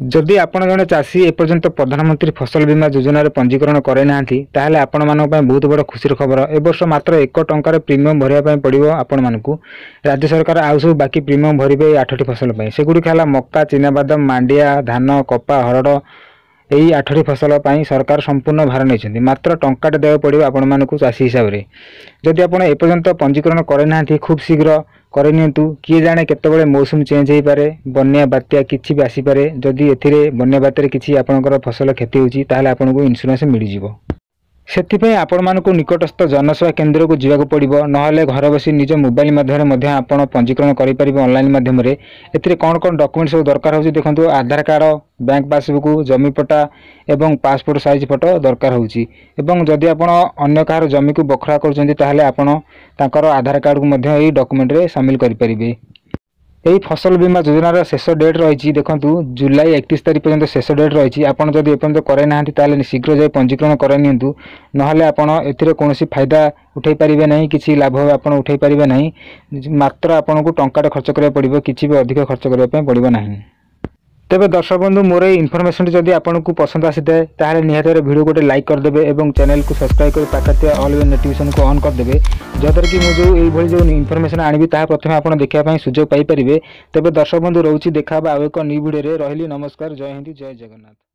जदि आपण जड़े चाषी एपर्यंत प्रधानमंत्री फसल बीमा योजना पंजीकरण करे ना ताहले आपण मानों पर बहुत बड़ खुशीर खबर। ए वर्ष मात्र 1 टंकार प्रिमियम भरिया पड़ो। आपण मानक राज्य सरकार आउ सब बाकी प्रिमियम भरवे 8टी फसल पर। सेगुड़िक है मक्का, चीनाबादाम, मांडिया, धान, कपा, हरड़। यही 8टी फसल पर सरकार संपूर्ण भार नहीं, मात्र टंकाटे देवा पड़ो आपण मानक चाषी हिसाब से। जदि आप एपर्यंत पंजीकरण करे ना खूब शीघ्र करनियंतु। किए जाने केतबेले मौसम चेंज हो पारे, बन्या बात्या किसी भी आसीपे। जदि ए बन्या बात्यारे किसी आपणकर फसल क्षति होची ताहले आपनको इन्स्योरेंस मिलिजिवो। सेथिपई आपण मानकु निकटस्थ जनसेवा केन्द्र को जिवाकु पड़िवो, नहले घर बसी निज मोबाइल माध्यम मध्ये आपण पंजीकरण करि परिबे ऑनलाइन माध्यम रे। एथिरे कोन कोन डॉक्यूमेंट सब दरकार होची देखंतु, आधार कार्ड, बैंक पासबुक, जमी पट्टा एवं पासपोर्ट साइज फोटो दरकार होची। एवं जदि आपण अन्य कार जमी को बखरा करचंती ताहले आपण तांकर आधार कार्ड को मध्ये एही डॉक्यूमेंट रे शामिल करि परिबे। यही फसल बीमा योजनार शेष डेट रही देखूँ, जुलाई 31 तारीख पर्यंत शेष डेट रही। आपड़ जब एपर्यंत करे ना ताले शीघ्र जाए पंजीकरण करे नियंतु, नहले आपण एथिरे कोनोसी फायदा उठाई पारिबे नहीं, किसी लाभ आपण उठाई पारिबे नहीं। मात्र आपन को टंकाटे खर्च करने पड़ो, किसी भी अधिक खर्च करने पड़ो ना। तेबे दर्शक बंधु मोर ये इनफर्मेशन जदि आपको पसंद आसी है ताहले निहात वीडियो गोटे लाइक करदे और चैनल को सब्सक्राइब कर पाखे ऑल नोटिफिकेशन को ऑन करदे, जदर कि मुझे ये इनफर्मेशन आनी प्रथम आप देखापी सुजोग पाई पारे। तेबे दर्शक बंधु रोचे देखा आउ एक न्यू वीडियो। रही नमस्कार, जय हिंद, जय जगन्नाथ।